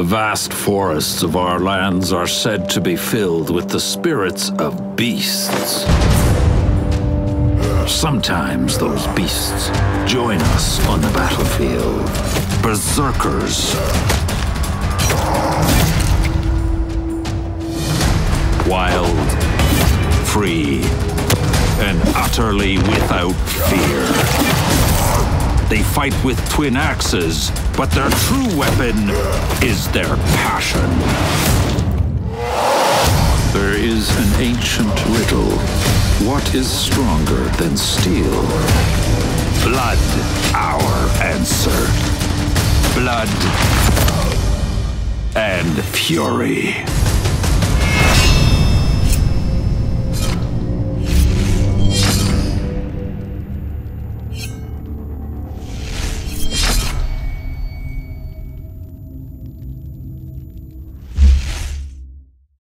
The vast forests of our lands are said to be filled with the spirits of beasts. Sometimes those beasts join us on the battlefield. Berserkers. Wild, free, and utterly without fear. They fight with twin axes, but their true weapon is their passion. There is an ancient riddle. What is stronger than steel? Blood, our answer. Blood and fury.